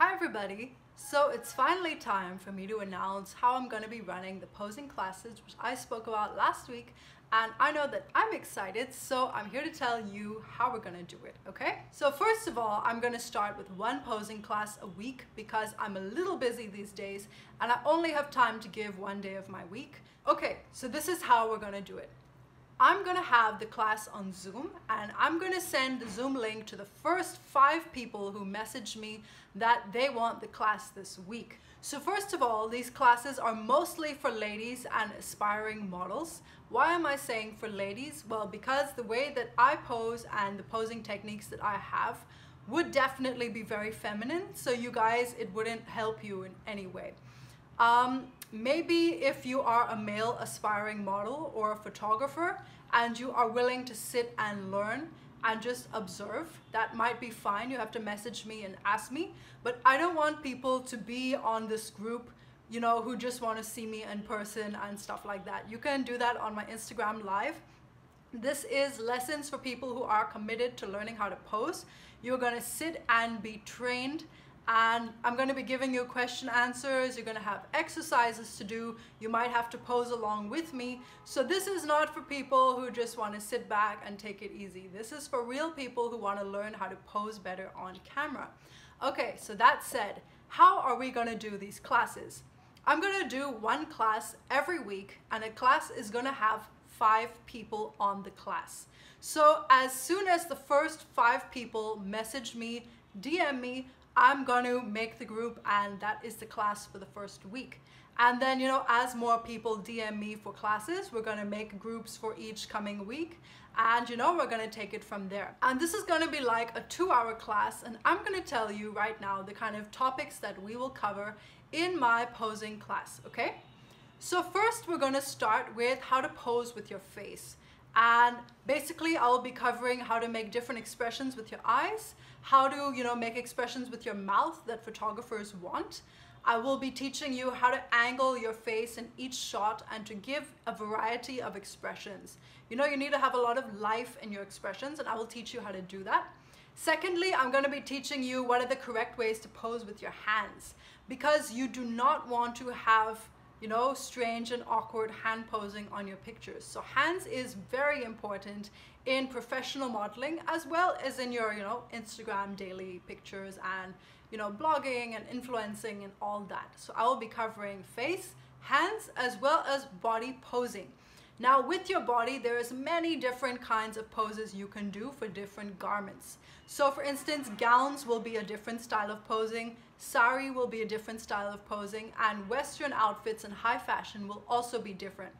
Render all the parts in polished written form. Hi everybody! So it's finally time for me to announce how I'm going to be running the posing classes, which I spoke about last week, and I know that I'm excited, so I'm here to tell you how we're going to do it, okay? So first of all, I'm going to start with one posing class a week because I'm a little busy these days and I only have time to give one day of my week. Okay, so this is how we're going to do it. I'm going to have the class on Zoom, and I'm going to send the Zoom link to the first 5 people who message me that they want the class this week. So first of all, these classes are mostly for ladies and aspiring models. Why am I saying for ladies? Well, because the way that I pose and the posing techniques that I have would definitely be very feminine, so you guys, it wouldn't help you in any way. Maybe if you are a male aspiring model or a photographer and you are willing to sit and learn and just observe, that might be fine. You have to message me and ask me, but I don't want people to be on this group, you know, who just want to see me in person and stuff like that. You can do that on my Instagram live. This is lessons for people who are committed to learning how to pose. You're going to sit and be trained, and I'm going to be giving you question answers. You're going to have exercises to do. You might have to pose along with me. So this is not for people who just want to sit back and take it easy. This is for real people who want to learn how to pose better on camera. Okay, so that said, how are we going to do these classes? I'm going to do one class every week, and a class is going to have 5 people on the class. So as soon as the first 5 people message me, DM me, I'm going to make the group, and that is the class for the first week. And then, you know, as more people DM me for classes, we're going to make groups for each coming week, and, you know, we're going to take it from there. And this is going to be like a 2-hour class, and I'm going to tell you right now the kind of topics that we will cover in my posing class, okay? So first we're going to start with how to pose with your face. And basically I'll be covering how to make different expressions with your eyes, how to, you know, make expressions with your mouth that photographers want. I will be teaching you how to angle your face in each shot and to give a variety of expressions. You know, you need to have a lot of life in your expressions, and I will teach you how to do that. Secondly, I'm going to be teaching you what are the correct ways to pose with your hands, because you do not want to have, you know, strange and awkward hand posing on your pictures. So hands is very important in professional modeling, as well as in your, you know, Instagram daily pictures and, you know, blogging and influencing and all that. So I will be covering face, hands, as well as body posing. Now with your body, there is many different kinds of poses you can do for different garments. So for instance, gowns will be a different style of posing, sari will be a different style of posing, and Western outfits and high fashion will also be different.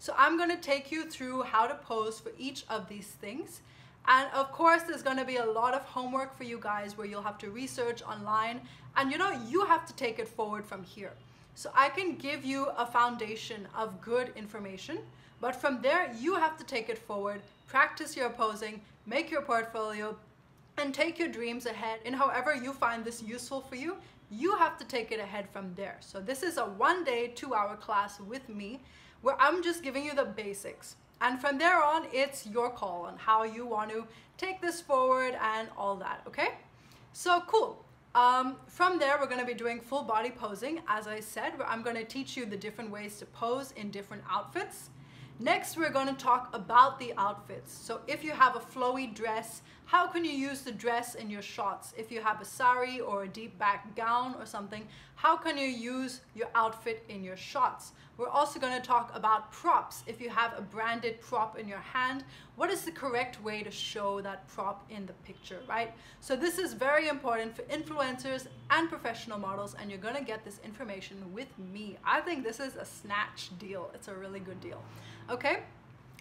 So I'm going to take you through how to pose for each of these things. And of course, there's going to be a lot of homework for you guys where you'll have to research online, and you know, you have to take it forward from here. So I can give you a foundation of good information, but from there you have to take it forward, practice your posing, make your portfolio, and take your dreams ahead. And however you find this useful for you, you have to take it ahead from there. So this is a 1-day, 2-hour class with me where I'm just giving you the basics. And from there on, it's your call on how you want to take this forward and all that, okay? So cool. From there, we're going to be doing full body posing, as I said, where I'm going to teach you the different ways to pose in different outfits. Next, we're going to talk about the outfits. So if you have a flowy dress, how can you use the dress in your shots? If you have a sari or a deep back gown or something, how can you use your outfit in your shots? We're also going to talk about props. If you have a branded prop in your hand, what is the correct way to show that prop in the picture, right? So this is very important for influencers and professional models, and you're going to get this information with me. I think this is a snatch deal. It's a really good deal. Okay,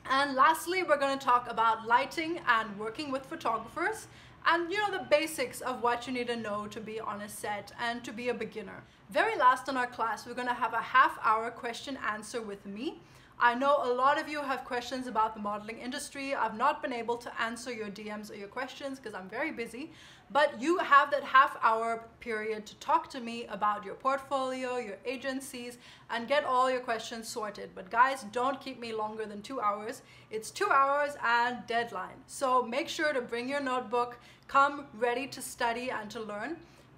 and lastly, we're going to talk about lighting and working with photographers, and you know, the basics of what you need to know to be on a set and to be a beginner. Very last in our class, we're going to have a half-hour question answer with me. I know a lot of you have questions about the modeling industry. I've not been able to answer your DMs or your questions because I'm very busy, but you have that half-hour period to talk to me about your portfolio, your agencies, and get all your questions sorted. But guys, don't keep me longer than 2 hours. It's 2 hours and deadline. So make sure to bring your notebook, come ready to study and to learn.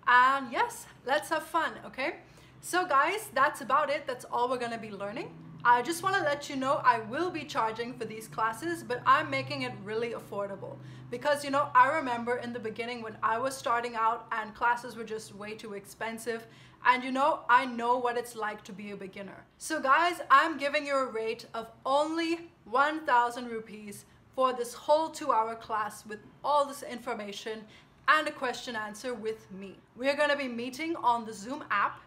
and yes, let's have fun, okay? So guys, that's about it. That's all we're gonna be learning. I just wanna let you know I will be charging for these classes, but I'm making it really affordable because, you know, I remember in the beginning when I was starting out and classes were just way too expensive. And you know, I know what it's like to be a beginner. So guys, I'm giving you a rate of only 1,000 rupees for this whole 2-hour class with all this information and a question answer with me. We're gonna be meeting on the Zoom app.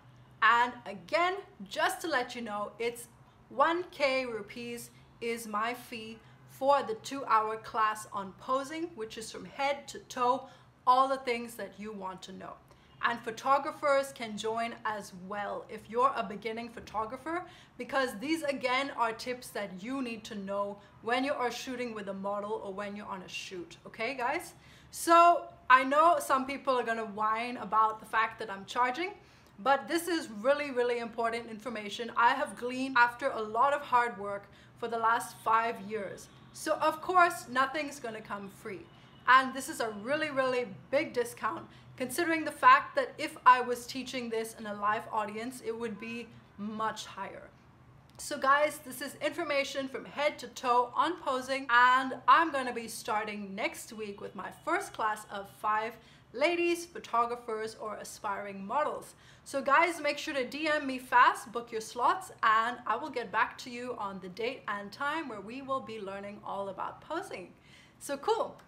And again, just to let you know, it's 1,000 rupees is my fee for the 2-hour class on posing, which is from head to toe, all the things that you want to know. And photographers can join as well if you're a beginning photographer, because these again are tips that you need to know when you are shooting with a model or when you're on a shoot, okay guys? So I know some people are gonna whine about the fact that I'm charging, but this is really, really important information I have gleaned after a lot of hard work for the last 5 years. So of course, nothing's gonna come free. And this is a really, really big discount, considering the fact that if I was teaching this in a live audience, it would be much higher. So guys, this is information from head to toe on posing, and I'm gonna be starting next week with my first class of 5 ladies, photographers, or aspiring models. So guys, make sure to DM me fast, book your slots, and I will get back to you on the date and time where we will be learning all about posing. So cool.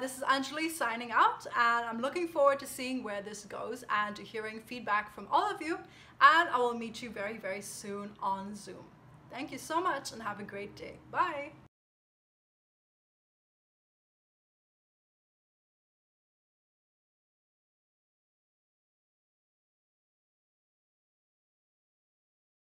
This is Anjali signing out, and I'm looking forward to seeing where this goes and to hearing feedback from all of you, and I will meet you very, very soon on Zoom. Thank you so much and have a great day. Bye.